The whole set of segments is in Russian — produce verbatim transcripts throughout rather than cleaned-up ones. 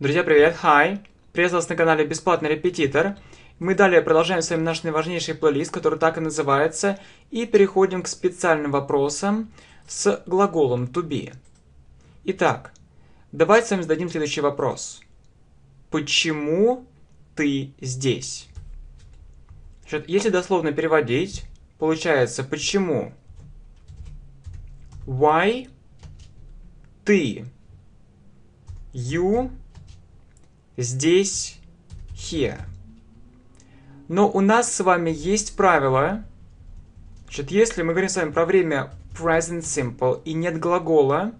Друзья, привет! Hi! Приветствую вас на канале Бесплатный Репетитор. Мы далее продолжаем с вами наш наиважнейший плейлист, который так и называется, и переходим к специальным вопросам с глаголом to be. Итак, давайте с вами зададим следующий вопрос. Почему ты здесь? Значит, если дословно переводить, получается «почему?» Why? Ты. You. Здесь. Here. Но у нас с вами есть правило. Значит, если мы говорим с вами про время present simple и нет глагола,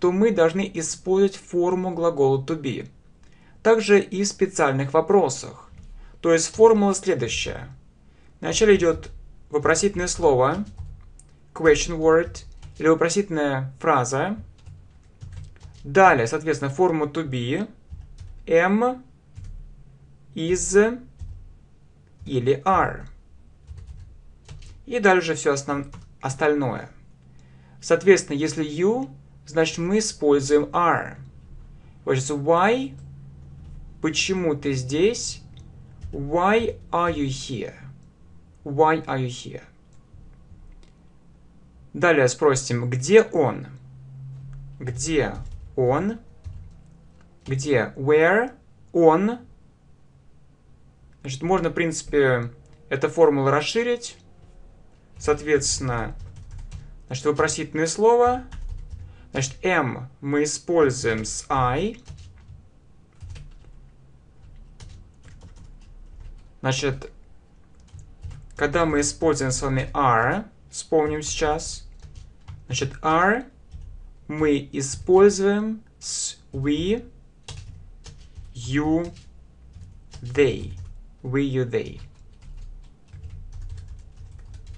то мы должны использовать форму глагола to be. Также и в специальных вопросах. То есть формула следующая. Вначале идет вопросительное слово, question word, или вопросительная фраза. Далее, соответственно, форму to be, am, is или are. И дальше все основ... остальное. Соответственно, если you, значит мы используем are. Получается why, почему ты здесь, why are you here, why are you here. Далее спросим, где он, где он, где where, он. Значит, можно, в принципе, эту формулу расширить. Соответственно, значит, вопросительное слово. Значит, am мы используем с I. Значит, когда мы используем с вами are, вспомним сейчас. Значит, are мы используем с we, you, they. We, you, they.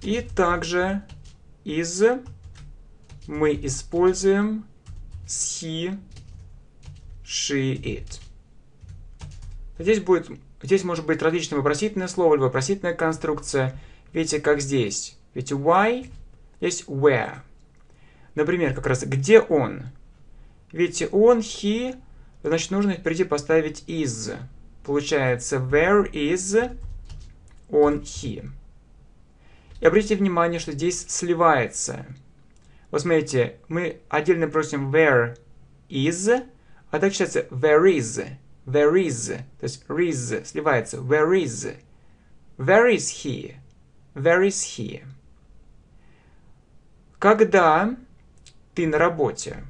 И также is мы используем с he, she, it. Здесь будет, здесь может быть различное вопросительное слово или вопросительная конструкция. Видите, как здесь. Ведь why, здесь where. Например, как раз где он. Видите, он, he, значит, нужно впереди поставить is. Получается, where is он, he. И обратите внимание, что здесь сливается. Вот смотрите, мы отдельно просим where is, а так считается where is, where is, то есть is сливается, where is, where is he, where is he. Когда ты на работе?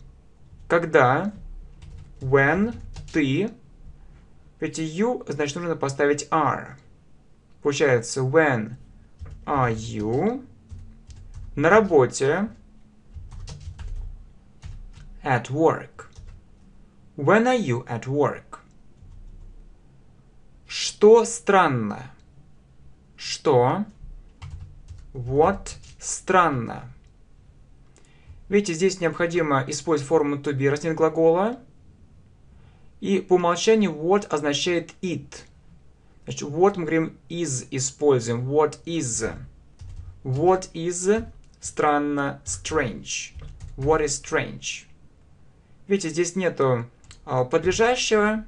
Когда, when, ты, эти you, значит, нужно поставить are. Получается, when are you на работе, at work. When are you at work? Что странно? Что? What странно? Видите, здесь необходимо использовать форму to be, раз нет глагола. И по умолчанию what означает it. Значит, what мы говорим is используем. What is. What is странно, strange. What is strange. Видите, здесь нету а, подлежащего.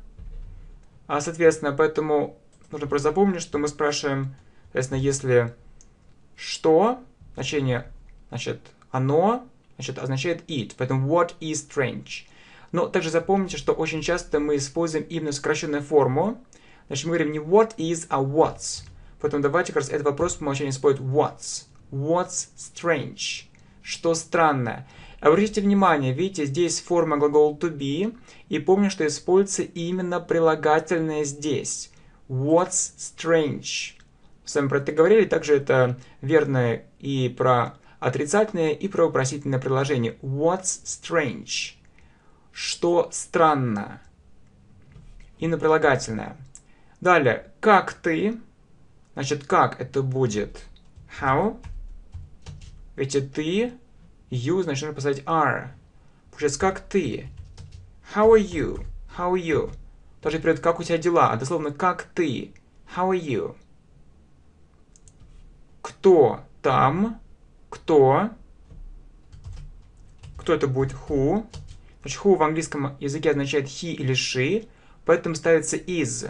А, соответственно, поэтому нужно просто запомнить, что мы спрашиваем, соответственно, если что, значение, значит, оно, значит, означает it. Поэтому what is strange. Но также запомните, что очень часто мы используем именно сокращенную форму. Значит, мы говорим не what is, а what's. Поэтому давайте как раз этот вопрос по умолчанию используем what's. What's strange. Что странно. Обратите внимание, видите, здесь форма глагола to be. И помню, что используется именно прилагательное здесь. What's strange. Мы с вами про это говорили. Также это верно и про отрицательное, и про вопросительное предложение. What's strange. Что странно. И на прилагательное. Далее, как ты. Значит, как это будет? How. Видите, ты. You, значит, нужно поставить are. Получается, как ты. How are you? How are you? Также перед как у тебя дела, а дословно как ты. How are you? Кто там? Кто? Кто это будет? Who? Who в английском языке означает he или she. Поэтому ставится is.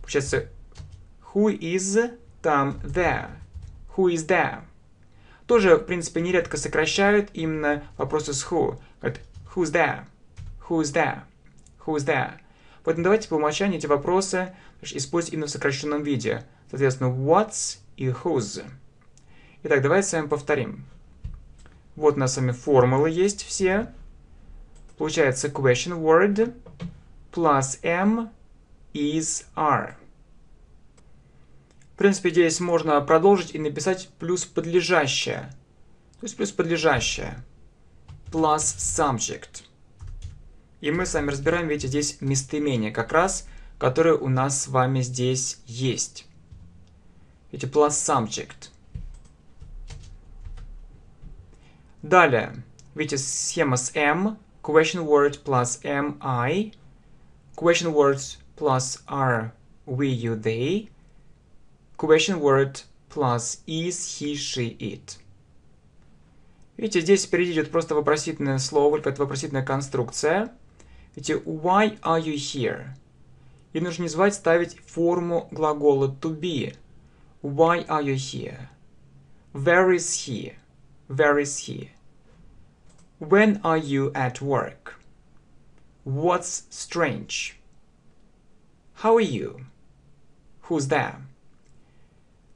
Получается who is там there. Who is there. Тоже, в принципе, нередко сокращают именно вопросы с who. Говорят who's there, who's there, who's there. Поэтому давайте по умолчанию эти вопросы использовать именно в сокращенном виде. Соответственно, what's и who's. Итак, давайте с вами повторим. Вот у нас с вами формулы есть все. Получается question word plus am is are. В принципе, здесь можно продолжить и написать плюс подлежащее. То есть плюс подлежащее. Plus subject. И мы с вами разбираем, видите, здесь местоимение как раз, которое у нас с вами здесь есть. Видите, plus subject. Далее, видите, схема с am, question word plus am I, question words plus are we, you, they, question word plus is, he, she, it. Видите, здесь впереди идет просто вопросительное слово, это вопросительная конструкция. Видите, why are you here? И нужно не забывать ставить форму глагола to be. Why are you here? Where is he? Where is he? When are you at work? What's strange? How are you? Who's there?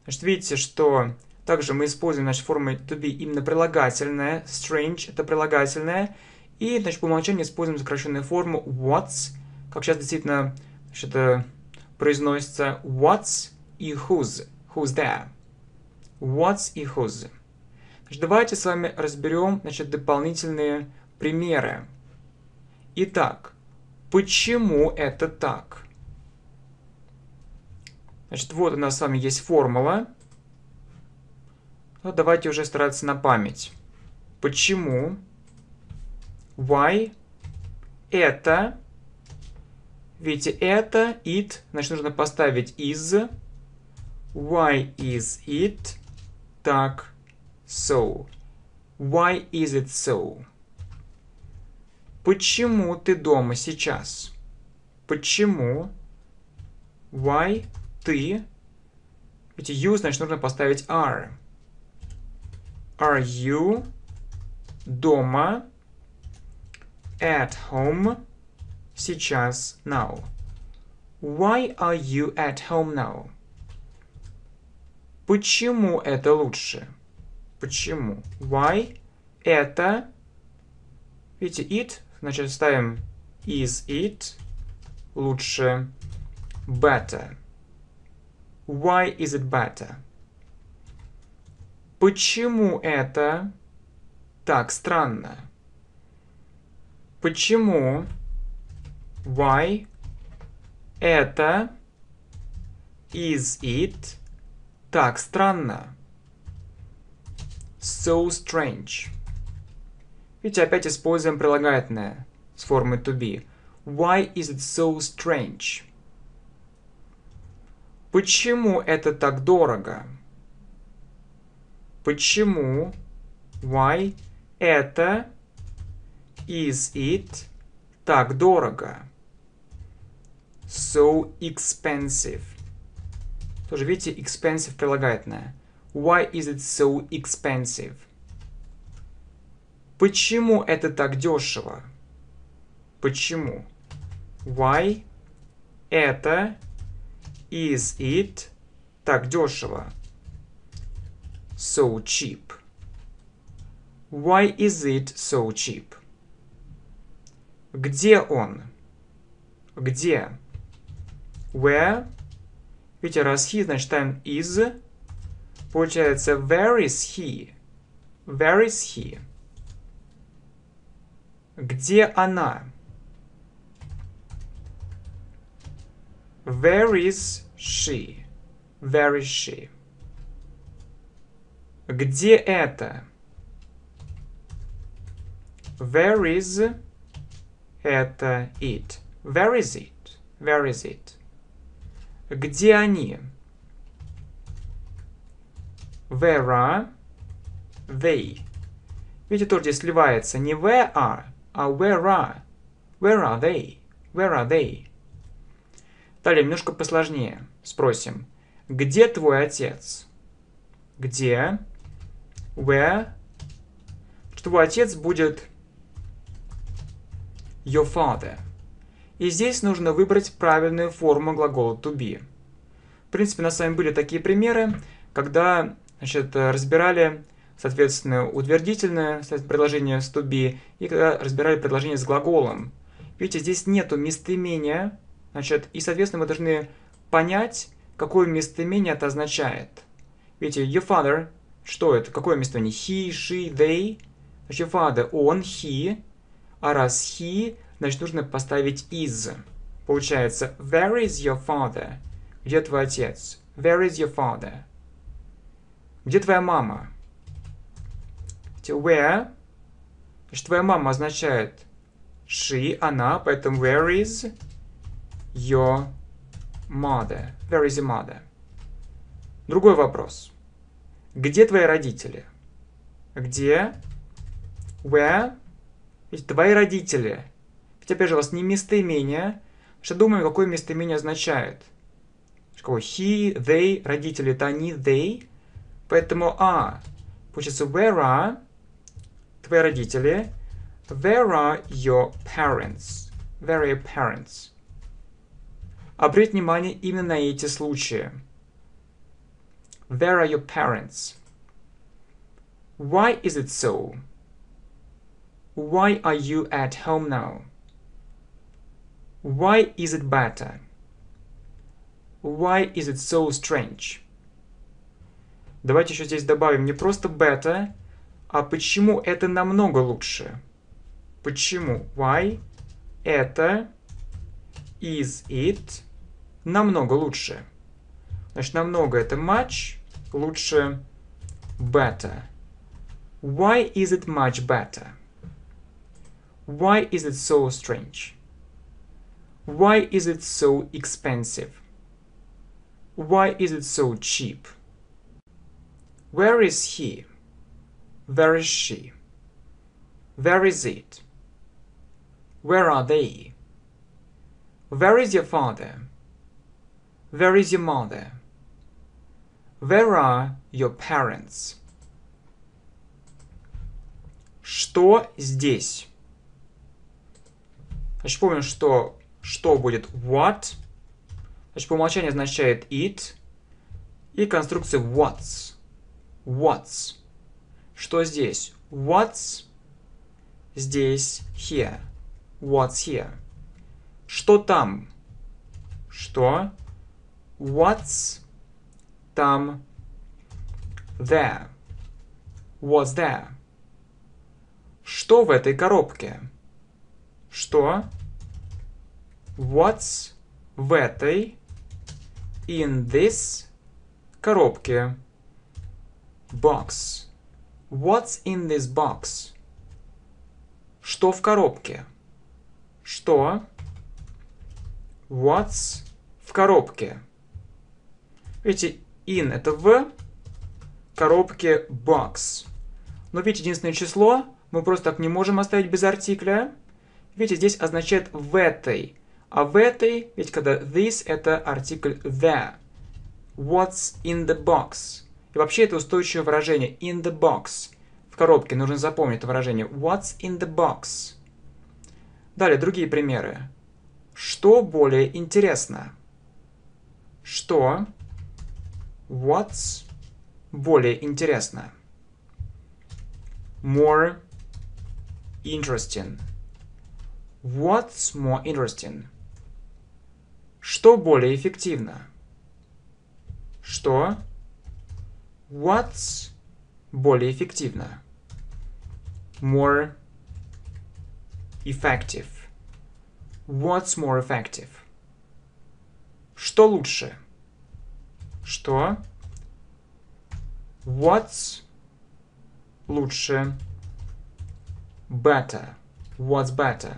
Значит, видите, что также мы используем наши формы to be именно прилагательное. Strange – это прилагательное. И, значит, по умолчанию используем сокращенную форму what's. Как сейчас действительно, значит, это произносится what's и who's. Who's there? What's и who's. Давайте с вами разберем, значит, дополнительные примеры. Итак, почему это так? Значит, вот у нас с вами есть формула. Но давайте уже стараться на память. Почему? Why? Это. Видите, это, it. Значит, нужно поставить is. Why is it так? So. Why is it so? Почему ты дома сейчас? Почему? Why? Ты. Ведь you, значит, нужно поставить are. Are you дома? At home. Сейчас. Now. Why are you at home now? Почему это лучше? Почему? Why? Это. Видите, it. Значит, ставим is it. Лучше. Better. Why is it better? Почему это так странно? Почему? Why? Это. Is it так странно? So strange. Видите, опять используем прилагательное с формой to be. Why is it so strange? Почему это так дорого? Почему? Why? Это. Is it так дорого? So expensive. Тоже, видите, expensive прилагательное. Why is it so expensive? Почему это так дешево? Почему? Why? Это. Is it так дешево? So cheap. Why is it so cheap? Где он? Где? Where? Видите, раз he, значит, там is. Получается, where is he? Where is he? Где она? Where is she? Where is she? Где это? Where is это it? Where is it? Where is it? Где они? Where are they? Видите, тоже здесь сливается не where are, а where are. Where are they? Where are they? Далее немножко посложнее. Спросим. Где твой отец? Где? Where? Твой отец будет your father. И здесь нужно выбрать правильную форму глагола to be. В принципе, у нас с вами были такие примеры, когда, значит, разбирали, соответственно, утвердительное предложение с to be, и когда разбирали предложение с глаголом. Видите, здесь нету местоимения, значит, и, соответственно, мы должны понять, какое местоимение это означает. Видите, your father, что это? Какое местоимение? He, she, they. Значит, your father, он, he. А раз he, значит, нужно поставить is. Получается, where is your father? Где твой отец? Where is your father? Где твоя мама? Where. Значит, твоя мама означает she, она, поэтому where is your mother? Where is your mother? Другой вопрос. Где твои родители? Где? Where? Ведь твои родители. Ведь, опять же, у вас не местоимение. Что думаем, какое местоимение означает? Какое? He, they, родители, это они, they. Поэтому are. Получается, where are твои родители? Where are your parents? Where are your parents? Обратите внимание именно на эти случаи. Where are your parents? Why is it so? Why are you at home now? Why is it better? Why is it so strange? Давайте еще здесь добавим не просто better, а почему это намного лучше. Почему? Why? Это. Is it. Намного лучше. Значит, намного это much. Лучше better. Why is it much better? Why is it so strange? Why is it so expensive? Why is it so cheap? Where is he? Where is she? Where is it? Where are they? Where is your father? Where is your mother? Where are your parents? Что здесь? Значит, помним, что что будет what. Значит, по умолчанию означает it. И конструкция what's. What's. Что здесь? What's. Здесь here. What's here. Что там? Что? What's там there. What's there. Что в этой коробке? Что? What's в этой in this коробке? Box. What's in this box? Что в коробке? Что? What's в коробке? Видите, in это в коробке box. Но ведь единственное число мы просто так не можем оставить без артикля. Видите, здесь означает в этой. А в этой, ведь когда this, это артикль the. What's in the box? И вообще это устойчивое выражение in the box. В коробке нужно запомнить это выражение what's in the box. Далее другие примеры. Что более интересно? Что? What's более интересно? More interesting. What's more interesting? Что более эффективно? Что? What's более эффективно? More effective. What's more effective? Что лучше? Что? What's лучше? Better. What's better?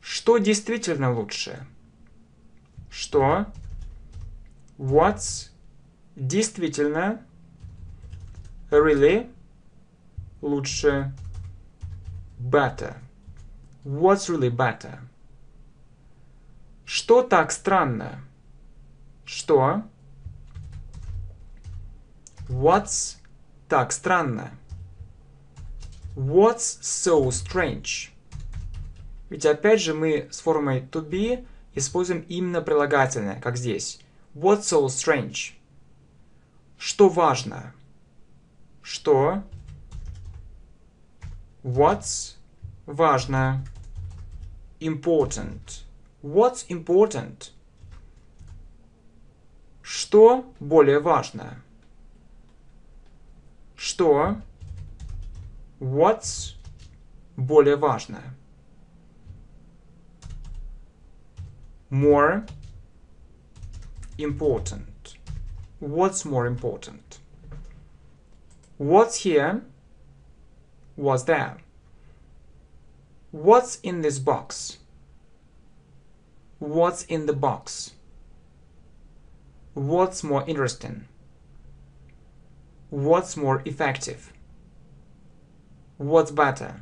Что действительно лучше? Что? What's действительно really лучше better? What's really better? Что так странно? Что? What's так странно? What's so strange? Ведь опять же мы с формой to be используем именно прилагательное, как здесь. What's so strange? Что важно? Что? What's важно? Important. What's important? Что более важно? Что? What's более важно? More important. What's more important? What's here? What's there? What's in this box? What's in the box? What's more interesting? What's more effective? What's better?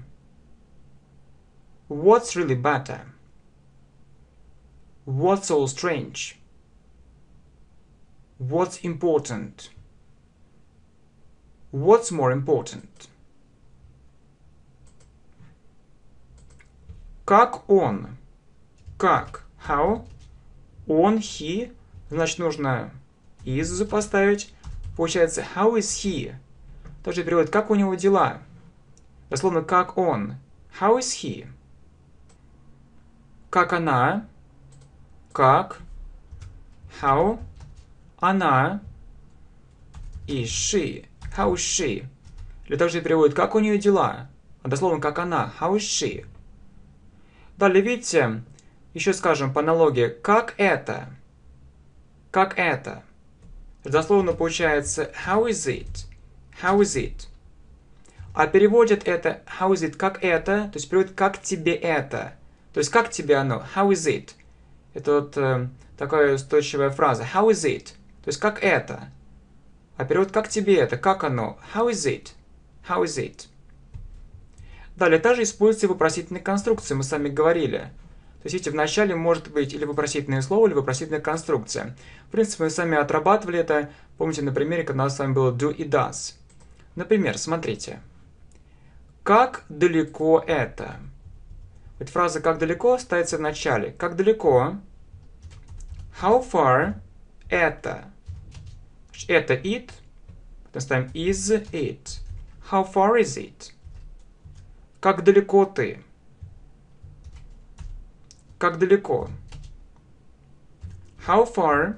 What's really better? What's so strange? What's important? What's more important? Как он? Как? How? Он, he. Значит, нужно is поставить. Получается, how is he? Также переводит, как у него дела. Дословно, как он. How is he? Как она? Как, how, она, is she, how is she. Или также переводят, как у нее дела, а дословно, как она, how is she. Далее, видите, еще скажем по аналогии, как это, как это. Дословно получается, how is it, how is it. А переводят это, how is it, как это, то есть переводят, как тебе это. То есть, как тебе оно, how is it. Это вот э, такая устойчивая фраза. How is it? То есть, как это? А перевод, как тебе это? Как оно? How is it? How is it? Далее, также используются вопросительные конструкции, мы с вами говорили. То есть, видите, в начале может быть или вопросительное слово, или вопросительная конструкция. В принципе, мы с вами отрабатывали это. Помните, на примере, когда у нас с вами было do и does. Например, смотрите. Как далеко это? Ведь фраза «как далеко» ставится в начале. Как далеко? How far? Это. Это it. Потом ставим is it. How far is it? Как далеко ты? Как далеко? How far?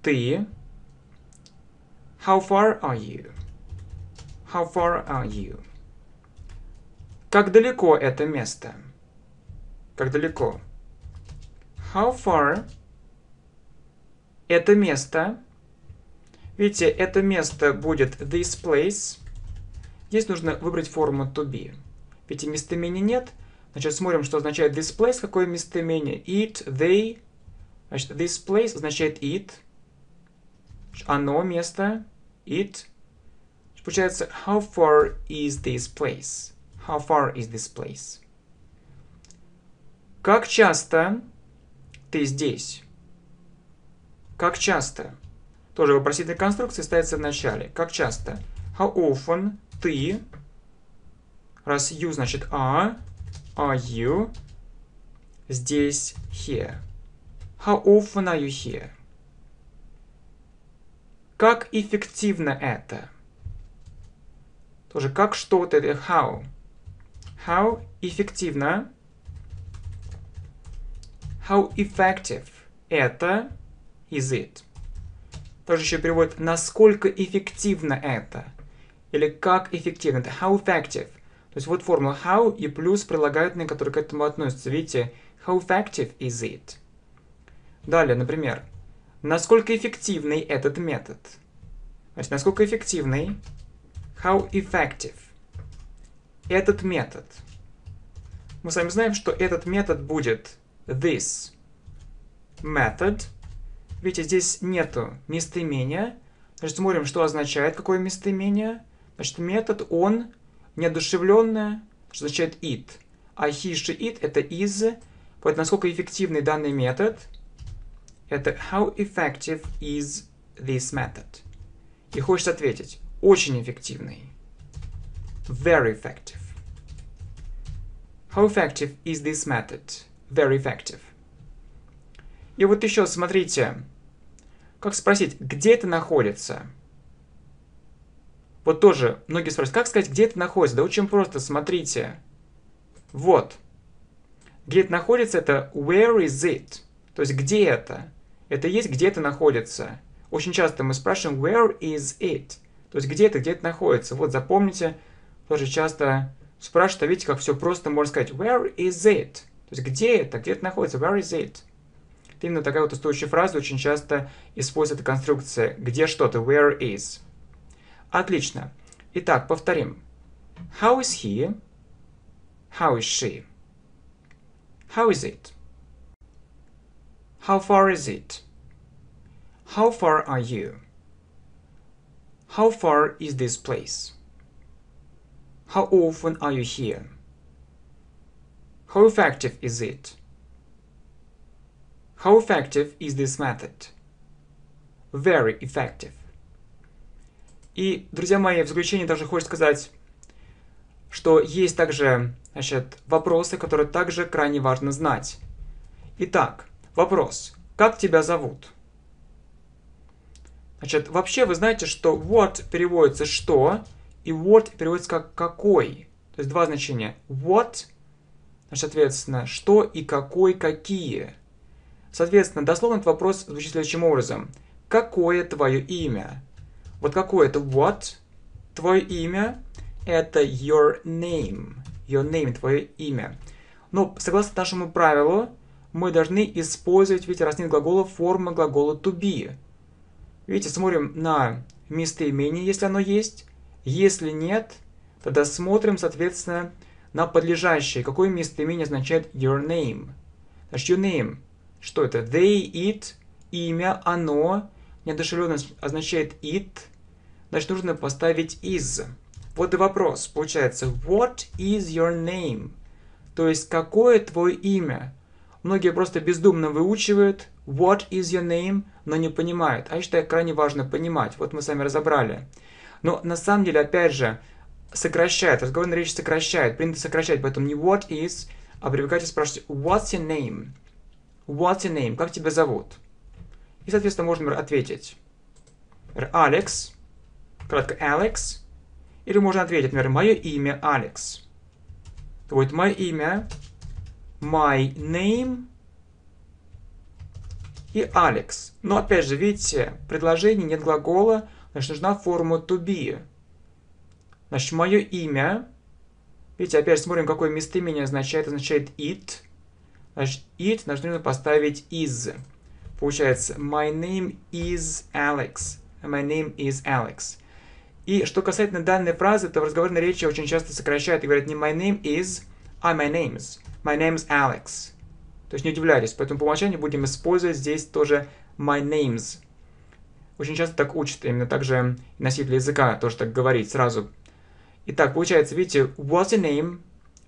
Ты. How far are you? How far are you? Как далеко это место? Как далеко? How far? Это место. Видите, это место будет this place. Здесь нужно выбрать форму to be. Ведь местоимения нет. Значит, смотрим, что означает this place, какое местоимение. It, they. Значит, this place означает it. Оно место. It. Получается, how far is this place? How far is this place? Как часто ты здесь? Как часто? Тоже вопросительная конструкция ставится в начале. Как часто? How often ты? Раз you значит are, are you? Здесь here. How often are you here? Как эффективно это? Тоже как что-то, how. How эффективно? How effective? Это is it. Также еще переводит, насколько эффективно это. Или как эффективно. Это how effective. То есть вот формула how и плюс прилагательные, которые к этому относятся. Видите? How effective is it? Далее, например. Насколько эффективный этот метод? Значит, насколько эффективный? How effective? Этот метод. Мы с вами знаем, что этот метод будет this method. Видите, здесь нету местоимения. Значит, смотрим, что означает, какое местоимение. Значит, метод, он, неодушевленное, что означает it. а he/she/it это is. Вот насколько эффективный данный метод. Это how effective is this method? И хочется ответить. Очень эффективный. Very effective. How effective is this method? Very effective. И вот еще смотрите. Как спросить, где это находится? Вот тоже многие спрашивают, как сказать, где это находится? Да очень просто, смотрите. Вот. Где это находится, это where is it? То есть, где это? Это есть, где это находится. Очень часто мы спрашиваем where is it? То есть, где это, где это находится. Вот, запомните, тоже часто спрашивают, а видите, как все просто можно сказать where is it? То есть, где это, где это находится, where is it? Именно такая вот устойчивая фраза очень часто используется конструкция «где что-то», «where is». Отлично. Итак, повторим. How is he? How is she? How is it? How far is it? How far are you? How far is this place? How often are you here? How effective is it? How effective is this method? Very effective. И, друзья мои, в заключение также хочу сказать, что есть также, значит, вопросы, которые также крайне важно знать. Итак, вопрос. Как тебя зовут? Значит, вообще вы знаете, что what переводится что, и what переводится как какой. То есть два значения. What, значит, соответственно, что и какой, какие. Соответственно, дословно этот вопрос звучит следующим образом. Какое твое имя? Вот какое это what? Твое имя это your name. Your name, твое имя. Но согласно нашему правилу, мы должны использовать, видите, раз нет глагола, форма глагола to be. Видите, смотрим на местоимение, если оно есть. Если нет, тогда смотрим, соответственно, на подлежащее. Какое местоимение означает your name? Значит, your name. Что это? They, it, имя, оно, неодушевленно означает it, значит, нужно поставить is. Вот и вопрос. Получается, what is your name? То есть, какое твое имя? Многие просто бездумно выучивают what is your name, но не понимают. А я считаю, крайне важно понимать. Вот мы с вами разобрали. Но на самом деле, опять же, сокращает, разговорная речь сокращает, принято сокращать, поэтому не what is, а привыкайте спрашивать what's your name? What's your name? Как тебя зовут? И, соответственно, можно ответить Алекс, кратко Алекс, или можно ответить, например, мое имя Алекс. То будет мое имя, my name и Алекс. Но, опять же, видите, в предложении нет глагола, значит, нужна форма to be. Значит, мое имя, видите, опять же, смотрим, какое местоимение означает, означает it. Значит, it нужно поставить is. Получается, my name is Alex. My name is Alex. И что касательно данной фразы, то в разговорной речи очень часто сокращают и говорят не my name is, а my name's. My name's Alex. То есть не удивляйтесь, поэтому по умолчанию будем использовать здесь тоже my name's. Очень часто так учат, именно также носители языка тоже так говорить сразу. Итак, получается, видите, what's your name?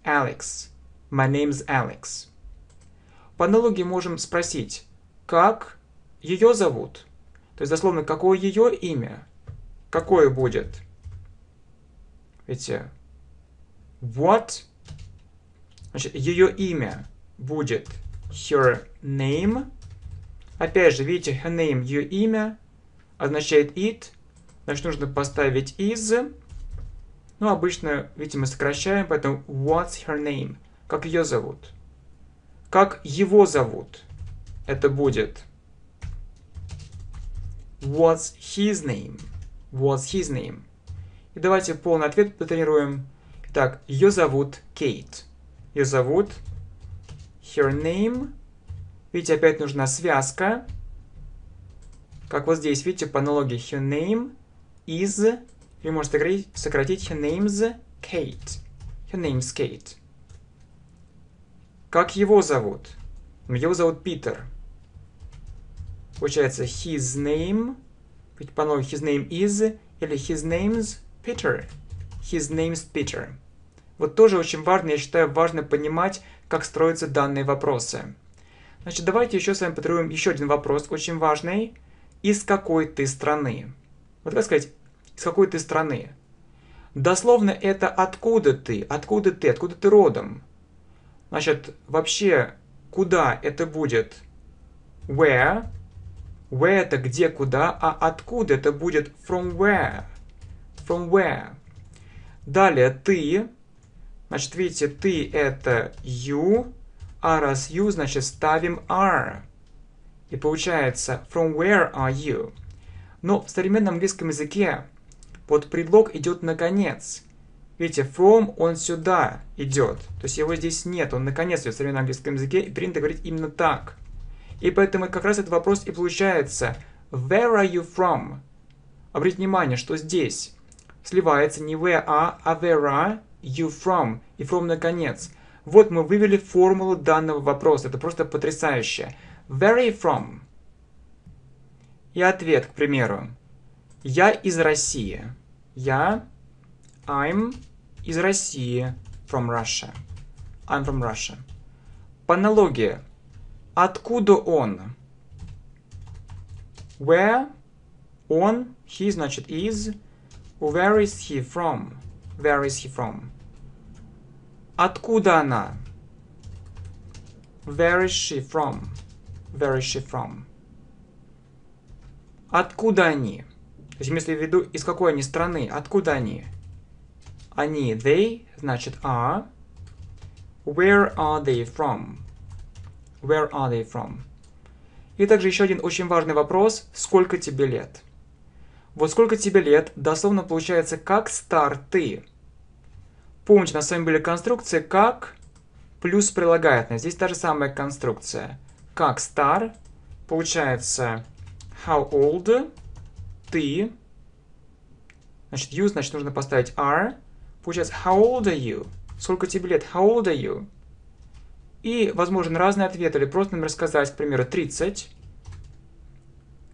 Alex. My name's Alex. По аналогии можем спросить, как ее зовут? То есть, дословно, какое ее имя? Какое будет? Видите, what? Значит, ее имя будет her name. Опять же, видите, her name, ее имя, означает it. Значит, нужно поставить is. Ну, обычно, видите, мы сокращаем, поэтому what's her name? Как ее зовут? Как его зовут? Это будет what's his name? What's his name? И давайте полный ответ потренируем. Итак, ее зовут Кейт. Ее зовут her name. Видите, опять нужна связка. Как вот здесь, видите, по аналогии her name is. Или можно сократить her name's Kate. Her name's Kate. Как его зовут? Его зовут Питер. Получается, his name, ведь по-новому his name is, или his name's Peter. His name's Peter. Вот тоже очень важно, я считаю, важно понимать, как строятся данные вопросы. Значит, давайте еще с вами потренируем еще один вопрос, очень важный. Из какой ты страны? Вот как сказать, из какой ты страны? Дословно это откуда ты, откуда ты, откуда ты родом. Значит, вообще, куда это будет where, where это где, куда, а откуда это будет from where, from where. Далее ты, значит, видите, ты это you, а раз you, значит, ставим are. И получается from where are you. Но в современном английском языке вот предлог идет наконец. Видите, from, он сюда идет. То есть его здесь нет, он наконец идет в современном английском языке, и принято говорить именно так. И поэтому как раз этот вопрос и получается. Where are you from? Обратите внимание, что здесь сливается не where are, а where are you from. И from наконец. Вот мы вывели формулу данного вопроса. Это просто потрясающе. Where are you from? И ответ, к примеру. Я из России. Я... I'm из России, from Russia. I'm from Russia. По аналогии, откуда он? Where, он, he, значит, is. Where is he from? Where is he from? Откуда она? Where is she from? Where is she from? Откуда они? То есть, если я веду, из какой они страны, откуда они? Они, they, значит, are. Where are they from? Where are they from? И также еще один очень важный вопрос. Сколько тебе лет? Вот сколько тебе лет, дословно получается, как стар ты. Помните, у нас с вами были конструкции как плюс прилагательное. Здесь та же самая конструкция. Как стар, получается, how old, ты. Значит, you, значит, нужно поставить are. Получается, how old are you? Сколько тебе лет? How old are you? И, возможно, разные ответы. Или просто нам рассказать, к примеру, тридцать.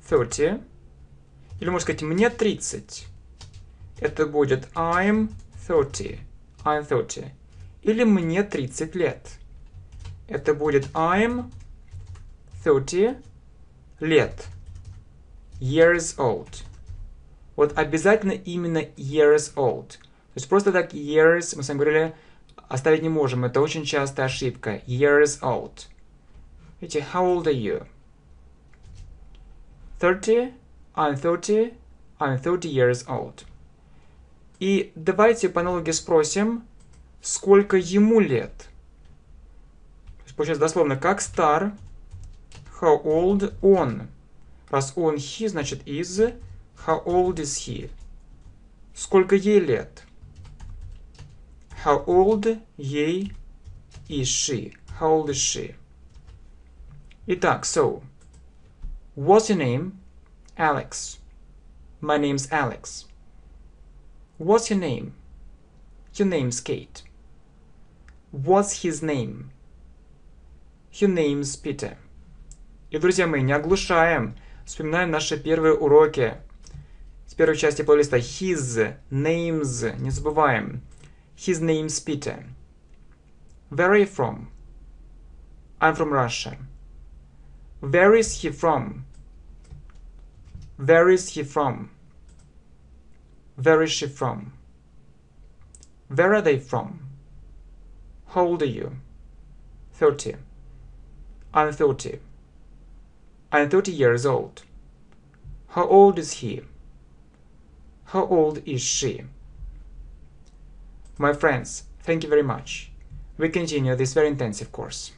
тридцать. Или можно сказать, мне тридцать. Это будет I'm тридцать. I'm тридцать. Или мне тридцать лет. Это будет I'm тридцать лет. Years old. Вот обязательно именно years old. То есть просто так years, мы с вами говорили, оставить не можем. Это очень частая ошибка. Years old. Видите, how old are you? тридцать, I'm тридцать, I'm тридцать years old. И давайте по аналогии спросим, сколько ему лет? Получается дословно, как стар, how old он. Раз он he, значит is, how old is he? Сколько ей лет? How old ей is she? How old is she? Итак, so. What's your name? Alex. My name's Alex. What's your name? Your name's Kate. What's his name? Your name's Peter. И, друзья мои, не оглушаем. Вспоминаем наши первые уроки. С первой части плейлиста his names. Не забываем. His name's Peter. Where are you from? I'm from Russia. Where is he from? Where is he from? Where is she from? Where are they from? How old are you? thirty. I'm thirty. I'm thirty years old. How old is he? How old is she? My friends, thank you very much. We continue this very intensive course.